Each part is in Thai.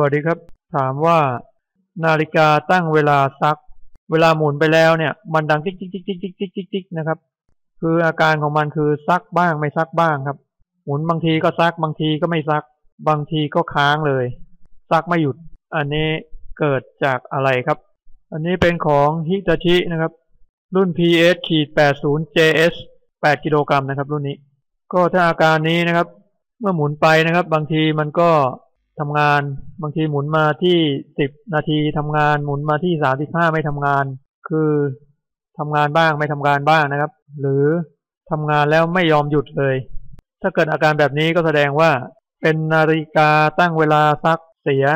วัสดีครับถามว่านาฬิกาตั้งเวลาซักเวลาหมุนไปแล้วเนี่ยมันดังติ๊กติ๊กติ๊กติ๊กติ๊กติ๊กติ๊กติ๊กนะครับคืออาการของมันคือซักบ้างไม่ซักบ้างครับหมุนบางทีก็ซักบางทีก็ไม่ซักบางทีก็ค้างเลยซักไม่หยุดอันนี้เกิดจากอะไรครับอันนี้เป็นของฮิตาชินะครับรุ่น PS-80JS 8 กิโลกรัมนะครับรุ่นนี้ก็ถ้าอาการนี้นะครับเมื่อหมุนไปนะครับบางทีมันก็ทำงานบางทีหมุนมาที่10นาทีทำงานหมุนมาที่35ไม่ทำงานคือทำงานบ้างไม่ทำงานบ้างนะครับหรือทำงานแล้วไม่ยอมหยุดเลยถ้าเกิดอาการแบบนี้ก็แสดงว่าเป็นนาฬิกาตั้งเวลาซักเสีย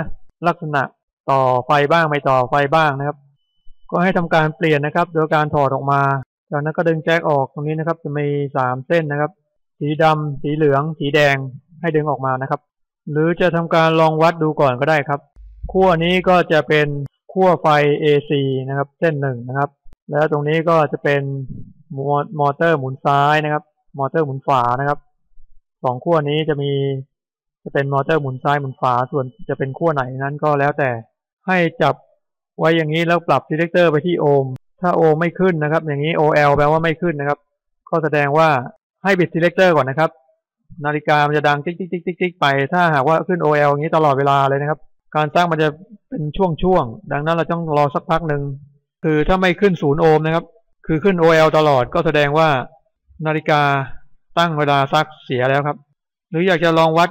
ลักษณะต่อไฟบ้างไม่ต่อไฟบ้างนะครับก็ให้ทำการเปลี่ยนนะครับโดยการถอดออกมาจากนั้นก็ดึงแจ็คออกตรงนี้นะครับจะมี3เส้นนะครับสีดำสีเหลืองสีแดงให้ดึงออกมานะครับหรือจะทำการลองวัดดูก่อนก็ได้ครับขั้วนี้ก็จะเป็นขั้วไฟ AC นะครับเส้น1นะครับแล้วตรงนี้ก็จะเป็นมอเตอร์หมุนซ้ายนะครับมอเตอร์หมุนขวานะครับ2ขั้วนี้จะเป็นมอเตอร์หมุนซ้ายหมุนขวาส่วนจะเป็นขั้วไหนนั้นก็แล้วแต่ให้จับไว้อย่างนี้แล้วปรับดิเทคเตอร์ไปที่โอห์มถ้าโอห์มไม่ขึ้นนะครับอย่างนี้ OL แปลว่าไม่ขึ้นนะครับก็แสดงว่าให้บิดดิเทคเตอร์ก่อนนะครับนาฬิกามันจะดังติ๊กไปถ้าหากว่าขึ้น OL อย่างนี้ตลอดเวลาเลยนะครับการสร้างมันจะเป็นช่วงๆดังนั้นเราต้องรอสักพักหนึ่งคือถ้าไม่ขึ้น0โอห์มนะครับคือขึ้น OL ตลอดก็แสดงว่านาฬิกาตั้งเวลาซักเสียแล้วครับหรืออยากจะลองวัด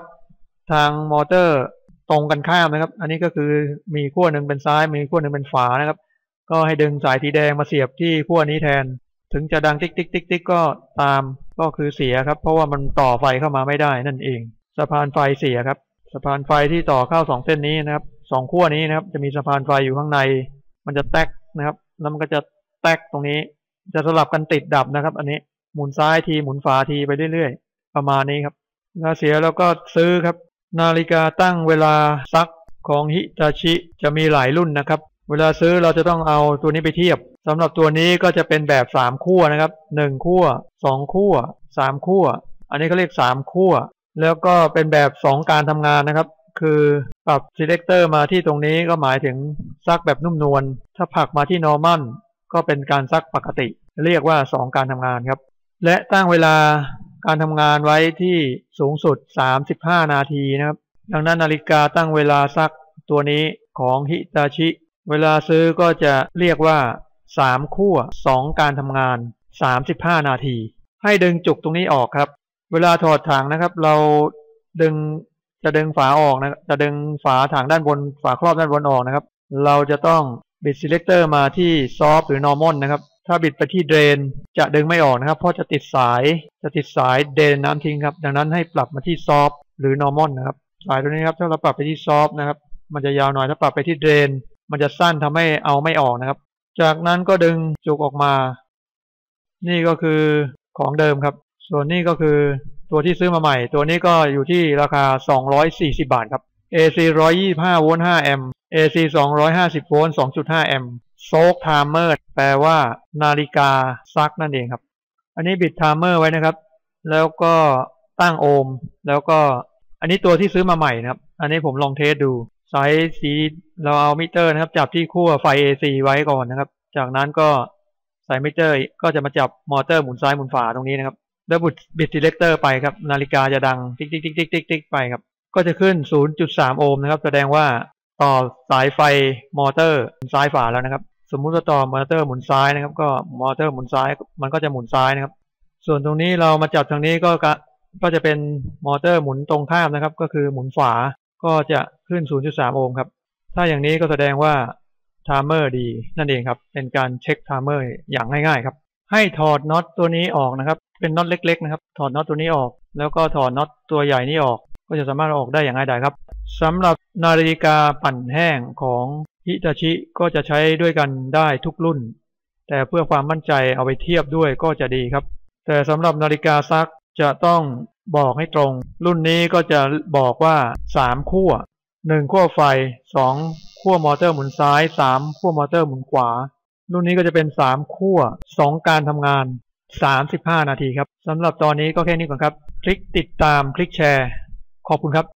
ทางมอเตอร์ตรงกันข้ามนะครับอันนี้ก็คือมีขั้วหนึ่งเป็นซ้ายมีขั้วหนึ่งเป็นขวานะครับก็ให้ดึงสายสีแดงมาเสียบที่ขั้วนี้แทนถึงจะดังติ๊กก็ตามก็คือเสียครับเพราะว่ามันต่อไฟเข้ามาไม่ได้นั่นเองสะพานไฟเสียครับสะพานไฟที่ต่อเข้า2เส้นนี้นะครับ2ขั้วนี้นะครับจะมีสะพานไฟอยู่ข้างในมันจะแตกนะครับแล้วมันก็จะแตกตรงนี้จะสลับกันติดดับนะครับอันนี้หมุนซ้ายทีหมุนขวาทีไปเรื่อยๆประมาณนี้ครับถ้าเสียแล้วก็ซื้อครับนาฬิกาตั้งเวลาซักของฮิตาชิจะมีหลายรุ่นนะครับเวลาซื้อเราจะต้องเอาตัวนี้ไปเทียบสำหรับตัวนี้ก็จะเป็นแบบ3ขั้วนะครับ1ขั้ว2ขั้ว3ขั้วอันนี้เขาเรียก3ขั้วแล้วก็เป็นแบบ2การทำงานนะครับคือปรับ selector มาที่ตรงนี้ก็หมายถึงซักแบบนุ่มนวลถ้าผลักมาที่ normal ก็เป็นการซักปกติเรียกว่า2การทำงานครับและตั้งเวลาการทำงานไว้ที่สูงสุด35นาทีนะครับดังนั้นนาฬิกาตั้งเวลาซักตัวนี้ของฮิตาชิเวลาซื้อก็จะเรียกว่า3ขั้ว2การทำงาน35นาทีให้ดึงจุกตรงนี้ออกครับเวลาถอดถังนะครับเราจะดึงฝาออกนะจะดึงฝาถังด้านบนฝาครอบด้านบนออกนะครับเราจะต้องบิด selector มาที่ soft หรือ normal นะครับถ้าบิดไปที่เดรนจะดึงไม่ออกนะครับเพราะจะติดสายเดรนน้ำทิ้งครับดังนั้นให้ปรับมาที่ซอฟหรือนอร์มอนนะครับสายตัวนี้ครับถ้าเราปรับไปที่ซอฟนะครับมันจะยาวหน่อยถ้าปรับไปที่เดรนมันจะสั้นทำให้เอาไม่ออกนะครับจากนั้นก็ดึงจุกออกมานี่ก็คือของเดิมครับส่วนนี้ก็คือตัวที่ซื้อมาใหม่ตัวนี้ก็อยู่ที่ราคา240บาทครับ AC 125 โวลต์ 5 แอมป์ AC 250 โวลต์ 2.5 แอมป์โซกไทม์เมอร์แปลว่านาฬิกาซักนั่นเองครับอันนี้บิดไทม์เมอร์ไว้นะครับแล้วก็ตั้งโอห์มแล้วก็อันนี้ตัวที่ซื้อมาใหม่นะครับอันนี้ผมลองเทสดูสายสีเราเอามิเตอร์นะครับจับที่ขั้วไฟ AC ไว้ก่อนนะครับจากนั้นก็สายมิเตอร์ก็จะมาจับมอเตอร์หมุนซ้ายหมุนขวาตรงนี้นะครับแล้วบิดดิเลกเตอร์ไปครับนาฬิกาจะดังติ๊กติ๊กติ๊กติ๊กติ๊กติ๊กไปครับก็จะขึ้น 0.3 โอห์มนะครับแสดงว่าต่อสายไฟมอเตอร์ซ้ายขวาแล้วนะครับสมมุติว่าต่อมอเตอร์หมุนซ้ายนะครับก็มอเตอร์หมุนซ้ายมันก็จะหมุนซ้ายนะครับส่วนตรงนี้เรามาจับทางนี้ก็จะเป็นมอเตอร์หมุนตรงข้ามนะครับก็คือหมุนขวาก็จะขึ้น 0.3 โอห์มครับถ้าอย่างนี้ก็แสดงว่าไทม์เมอร์ดีนั่นเองครับเป็นการเช็คไทม์เมอร์อย่างง่ายๆครับให้ถอดน็อตตัวนี้ออกนะครับเป็นน็อตเล็กๆนะครับถอดน็อตตัวนี้ออกแล้วก็ถอดน็อตตัวใหญ่นี้ออกก็จะสามารถออกได้อย่างง่ายดายครับสำหรับนาฬิกาปั่นแห้งของฮิตาชิก็จะใช้ด้วยกันได้ทุกรุ่นแต่เพื่อความมั่นใจเอาไปเทียบด้วยก็จะดีครับแต่สำหรับนาฬิกาซักจะต้องบอกให้ตรงรุ่นนี้ก็จะบอกว่า3ขั้ว1ขั้วไฟ2ขั้วมอเตอร์หมุนซ้าย3ขั้วมอเตอร์หมุนขวารุ่นนี้ก็จะเป็น3ขั้ว2การทำงาน35นาทีครับสำหรับตอนนี้ก็แค่นี้ก่อนครับคลิกติดตามคลิกแชร์ขอบคุณครับ